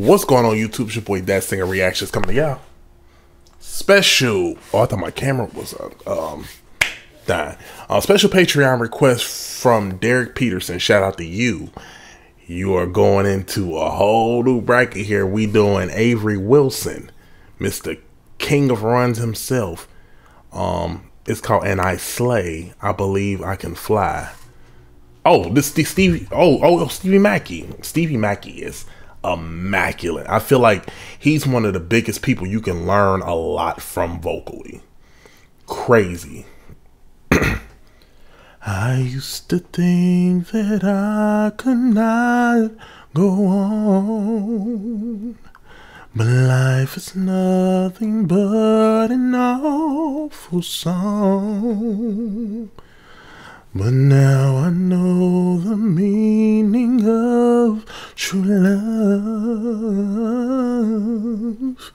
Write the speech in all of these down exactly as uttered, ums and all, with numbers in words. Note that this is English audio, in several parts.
What's going on YouTube? It's your boy That Singer Reactions coming to y'all. Special. Oh, I thought my camera was up. Um, dying. Uh, special Patreon request from Derek Peterson. Shout out to you. You are going into a whole new bracket here. We doing Avery Wilson, Mister King of Runs himself. Um, it's called And I Slay. I Believe I Can Fly. Oh, this Stevie. Oh, oh, Stevie Mackey. Stevie Mackey is immaculate. I feel like he's one of the biggest people you can learn a lot from vocally. Crazy. I used to think that I could not go on, but life is nothing but an awful song. But now I know the meaning of true love.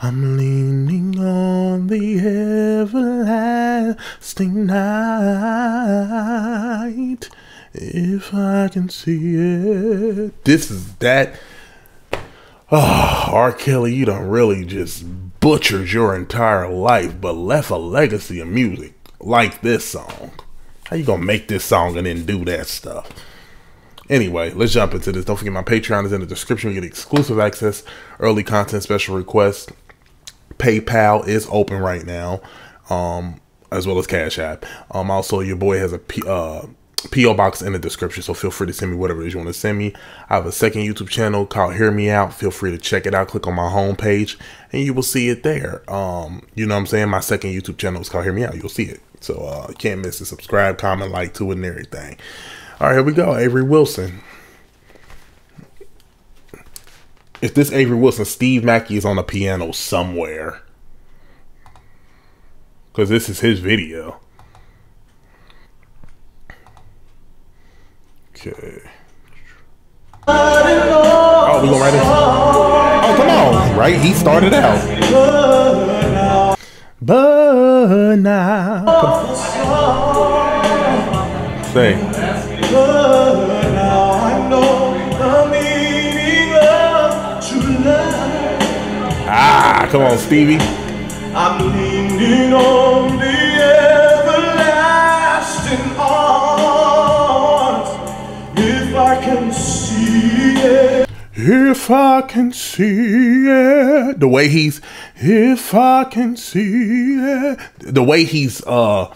I'm leaning on the everlasting night, if I can see it. This is that. Oh, R. Kelly, you done really just butchered your entire life, but left a legacy of music like this song. How you gonna make this song and then do that stuff? Anyway, let's jump into this. Don't forget my Patreon is in the description. You get exclusive access, early content, special requests. PayPal is open right now, um, as well as Cash App. Um, also, your boy has a P uh, P O box in the description, so feel free to send me whatever it is you want to send me. I have a second YouTube channel called Hear Me Out. Feel free to check it out. Click on my homepage, and you will see it there. Um, you know what I'm saying? My second YouTube channel is called Hear Me Out. You'll see it. So uh, you can't miss it. Subscribe, comment, like to it, and everything. All right, here we go. Avery Wilson. If this Avery Wilson, Steve Mackey is on the piano somewhere, because this is his video. Okay. Oh, we go right in. Oh, come on. Right? He started out. But now. Say. Ah, come on, Stevie. I'm leaning on the everlasting arms, if I can see it. If I can see it. The way he's, if I can see it. The way he's, uh,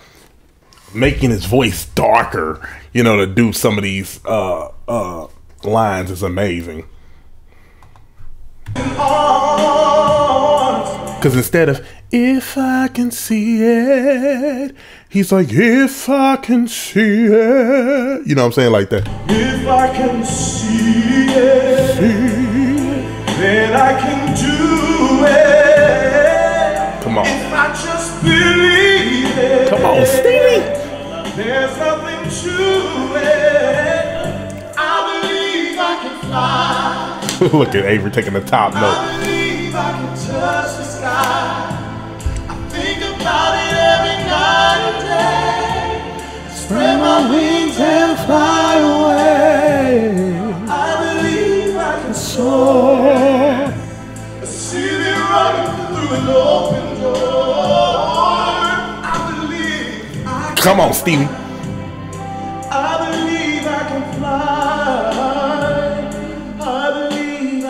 making his voice darker, you know, to do some of these uh, uh, lines is amazing. Because instead of, if I can see it, he's like, if I can see it. You know what I'm saying? Like that. If I can see it, see it, then I can do it. Come on. If I just believe it. Come on, Stevie. There's nothing to it. I believe I can fly. Look at Avery taking the top note. I believe I can touch the sky. I think about it every night and day. Spread my wings and fly away. I believe I can soar. A city running through an open door. Come on, Stevie. I believe I can fly. I believe I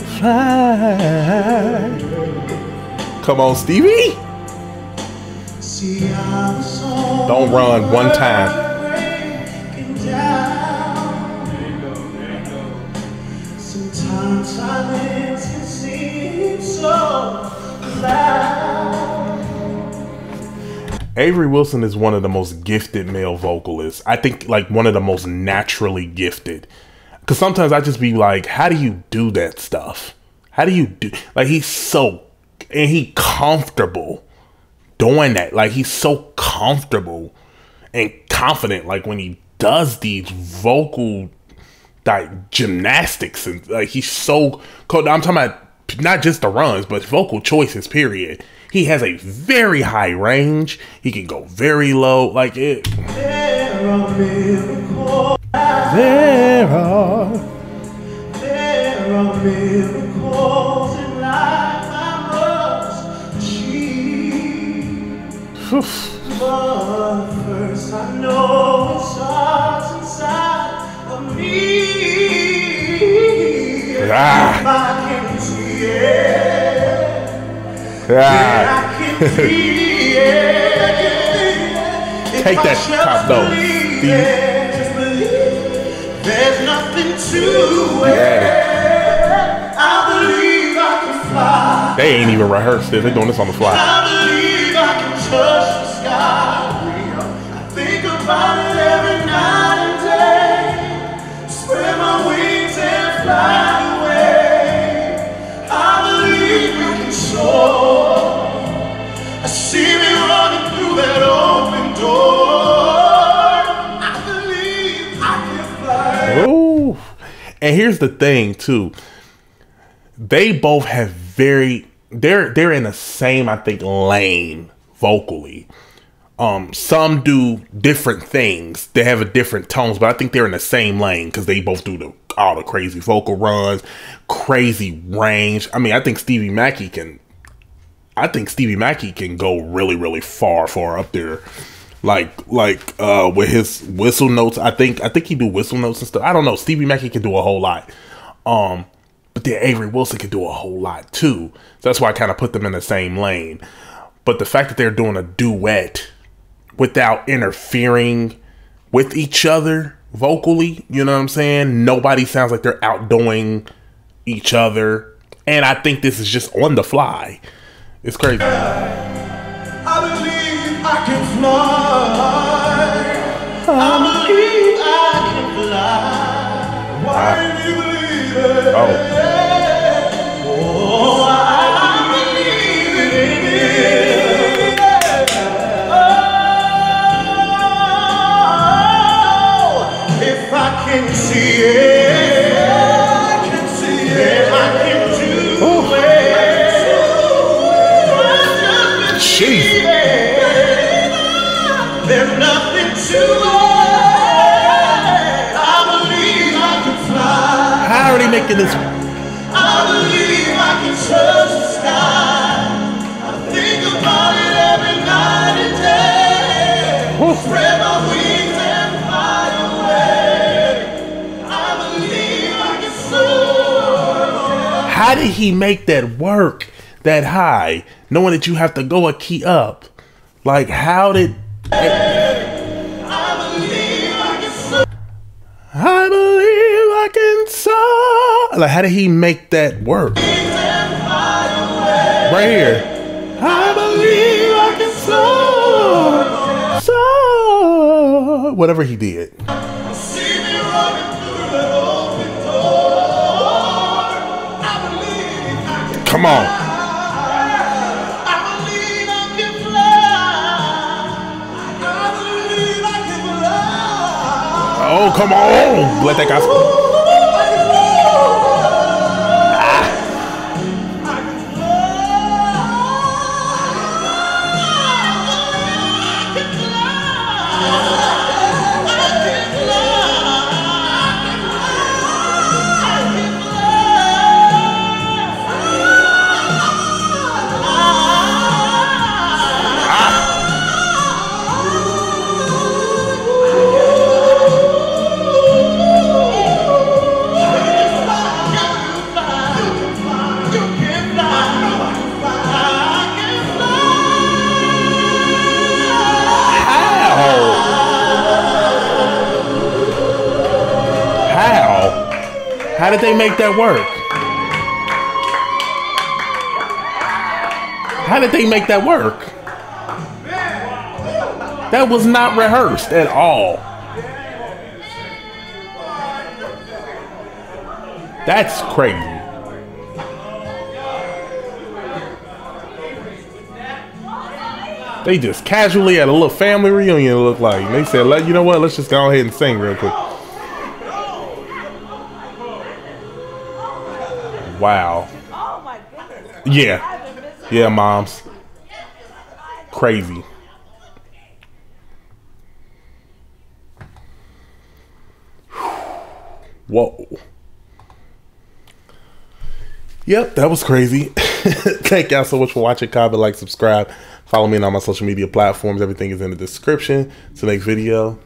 can fly. Fly. Come on, Stevie. See, I'm so don't run one time. Down. There you go, there you go. Sometimes silence can seem so loud. Avery Wilson is one of the most gifted male vocalists. I think like one of the most naturally gifted. Cause sometimes I just be like, how do you do that stuff? How do you do, like he's so, and he comfortable doing that. Like he's so comfortable and confident. Like when he does these vocal like gymnastics and like he's so cold. I'm talking about not just the runs, but vocal choices, period. He has a very high range. He can go very low, like it. There are miracles. There are are miracles in life I must achieve. But first I know it starts inside of me. Ah. If I can see it, ah. I can see it. If take I that top though, Stevie. There's nothing to it. Yeah. I believe I can fly. They ain't even rehearsed this. They're doing this on the fly. I believe I can touch the sky. I think about it every night and day. Spread my wings and fly away. I believe I can soar. I see me running through that open door. And here's the thing too, they both have very, they're they're in the same, I think, lane vocally. Um, some do different things. They have a different tones, but I think they're in the same lane because they both do the all the crazy vocal runs, crazy range. I mean, I think Stevie Mackey can, I think Stevie Mackey can go really, really far, far up there. Like, like, uh, with his whistle notes, I think, I think he do whistle notes and stuff. I don't know. Stevie Mackey can do a whole lot. Um, but then Avery Wilson can do a whole lot too. So that's why I kind of put them in the same lane. But the fact that they're doing a duet without interfering with each other vocally, you know what I'm saying? Nobody sounds like they're outdoing each other. And I think this is just on the fly. It's crazy. I believe I can fly. I believe I can fly. Why do you believe it? Oh. Oh, I believe it. Oh, if I can see it, I can see it. If I can do oh. it, I Jesus. There's nothing to it. Making this. I believe I can touch the sky. I think about it every night and day. Woo. Spread my wings and fly away. I believe I can soar. How did he make that work that high, knowing that you have to go a key up? Like, how did? Hey, I believe I can soar. I believe I can soar. Like, how did he make that work? Right here. I believe I can soar, soar. Whatever he did. See me running through the open door. I believe I can. Come on. I believe I can fly. I believe I can fly. Oh, come on. Let that gospel. How did they make that work? How did they make that work? That was not rehearsed at all. That's crazy. They just casually had a little family reunion, it looked like. They said, "Let you know what, let's just go ahead and sing real quick." Wow. Oh my goodness. Yeah. Yeah, moms. Crazy. Whoa. Yep, that was crazy. Thank y'all so much for watching. Comment, like, subscribe. Follow me on all my social media platforms. Everything is in the description. Till next video.